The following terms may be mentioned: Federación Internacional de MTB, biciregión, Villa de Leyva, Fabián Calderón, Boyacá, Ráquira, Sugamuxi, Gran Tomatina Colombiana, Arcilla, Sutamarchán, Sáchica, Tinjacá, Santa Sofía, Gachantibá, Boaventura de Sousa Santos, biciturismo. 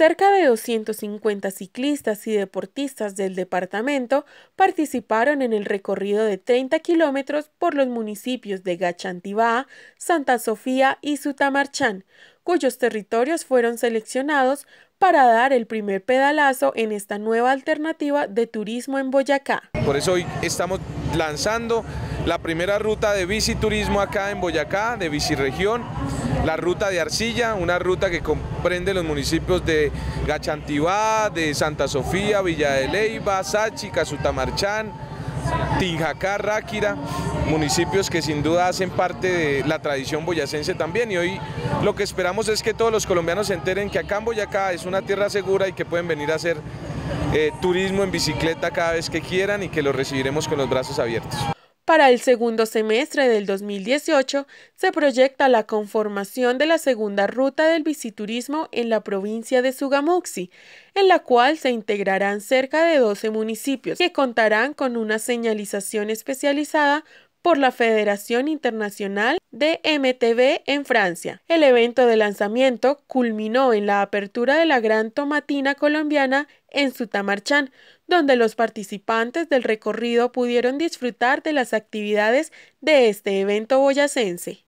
Cerca de 250 ciclistas y deportistas del departamento participaron en el recorrido de 30 kilómetros por los municipios de Gachantibá, Santa Sofía y Sutamarchán, cuyos territorios fueron seleccionados para dar el primer pedalazo en esta nueva alternativa de turismo en Boyacá. Por eso hoy estamos lanzando la primera ruta de biciturismo acá en Boyacá, de biciregión, la ruta de Arcilla, una ruta que comprende los municipios de Gachantibá, de Santa Sofía, Villa de Leyva, Sáchica, Sutamarchán, Tinjacá, Ráquira, municipios que sin duda hacen parte de la tradición boyacense también, y hoy lo que esperamos es que todos los colombianos se enteren que acá en Boyacá es una tierra segura y que pueden venir a hacer turismo en bicicleta cada vez que quieran y que los recibiremos con los brazos abiertos. Para el segundo semestre del 2018 se proyecta la conformación de la segunda ruta del biciturismo en la provincia de Sugamuxi, en la cual se integrarán cerca de 12 municipios que contarán con una señalización especializada por la Federación Internacional de MTB en Francia. El evento de lanzamiento culminó en la apertura de la Gran Tomatina Colombiana en Sutamarchán, donde los participantes del recorrido pudieron disfrutar de las actividades de este evento boyacense.